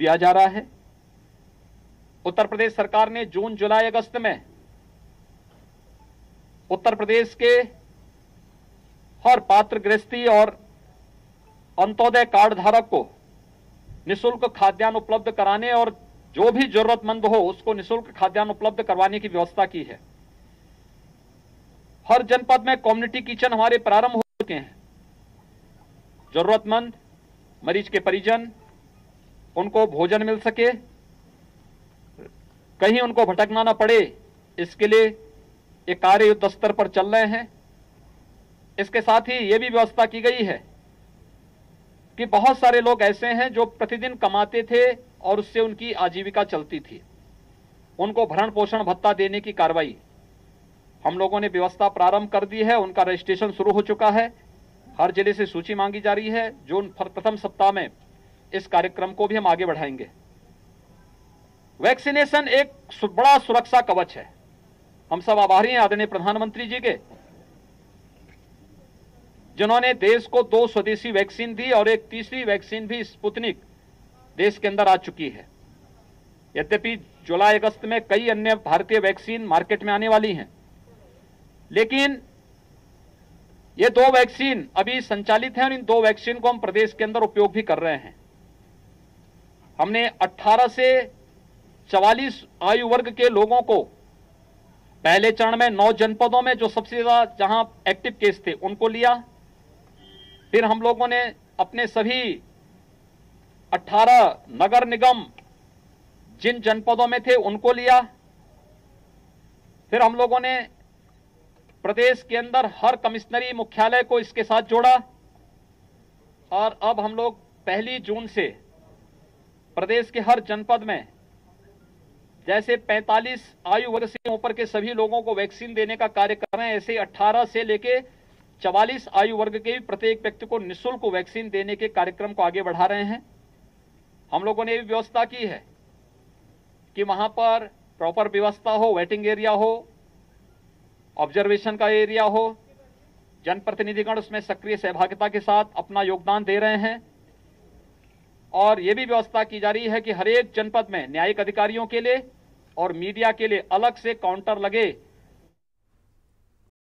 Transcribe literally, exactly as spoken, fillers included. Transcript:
दिया जा रहा है। उत्तर प्रदेश सरकार ने जून जुलाई अगस्त में उत्तर प्रदेश के हर पात्र गृहस्थी और अंत्योदय कार्ड धारक को निःशुल्क खाद्यान्न उपलब्ध कराने और जो भी जरूरतमंद हो उसको निःशुल्क खाद्यान्न उपलब्ध करवाने की व्यवस्था की है। हर जनपद में कम्युनिटी किचन हमारे प्रारंभ हो चुके हैं। जरूरतमंद मरीज के परिजन उनको भोजन मिल सके, कहीं उनको भटकना ना पड़े, इसके लिए ये कार्य युद्ध स्तर पर चल रहे हैं। इसके साथ ही ये भी व्यवस्था की गई है कि बहुत सारे लोग ऐसे हैं जो प्रतिदिन कमाते थे और उससे उनकी आजीविका चलती थी, उनको भरण पोषण भत्ता देने की कार्रवाई हम लोगों ने व्यवस्था प्रारंभ कर दी है। उनका रजिस्ट्रेशन शुरू हो चुका है। हर जिले से सूची मांगी जा रही है। जून प्रथम सप्ताह में इस कार्यक्रम को भी हम आगे बढ़ाएंगे। वैक्सीनेशन एक बड़ा सुरक्षा कवच है। हम सब आभारी हैं आदरणीय प्रधानमंत्री जी के, जिन्होंने देश को दो स्वदेशी वैक्सीन दी और एक तीसरी वैक्सीन भी स्पुतनिक देश के अंदर आ चुकी है। यद्यपि जुलाई अगस्त में कई अन्य भारतीय वैक्सीन मार्केट में आने वाली हैं, लेकिन ये दो वैक्सीन अभी संचालित हैं और इन दो वैक्सीन को हम प्रदेश के अंदर उपयोग भी कर रहे हैं। हमने अठारह से चवालीस आयु वर्ग के लोगों को पहले चरण में नौ जनपदों में जो सबसे ज्यादा जहां एक्टिव केस थे उनको लिया। फिर हम लोगों ने अपने सभी अठारह नगर निगम जिन जनपदों में थे उनको लिया। फिर हम लोगों ने प्रदेश के अंदर हर कमिश्नरी मुख्यालय को इसके साथ जोड़ा और अब हम लोग पहली जून से प्रदेश के हर जनपद में जैसे पैंतालीस आयु वर्ग से ऊपर के सभी लोगों को वैक्सीन देने का कार्य कर रहे हैं, ऐसे अठारह से लेके चवालीस आयु वर्ग के भी प्रत्येक व्यक्ति को निःशुल्क वैक्सीन देने के कार्यक्रम को आगे बढ़ा रहे हैं। हम लोगों ने ये व्यवस्था की है कि वहां पर प्रॉपर व्यवस्था हो, वेटिंग एरिया हो, ऑब्जर्वेशन का एरिया हो, जनप्रतिनिधिगण उसमें सक्रिय सहभागिता के साथ अपना योगदान दे रहे हैं। और ये भी व्यवस्था की जा रही है कि हर एक जनपद में न्यायिक अधिकारियों के लिए और मीडिया के लिए अलग से काउंटर लगे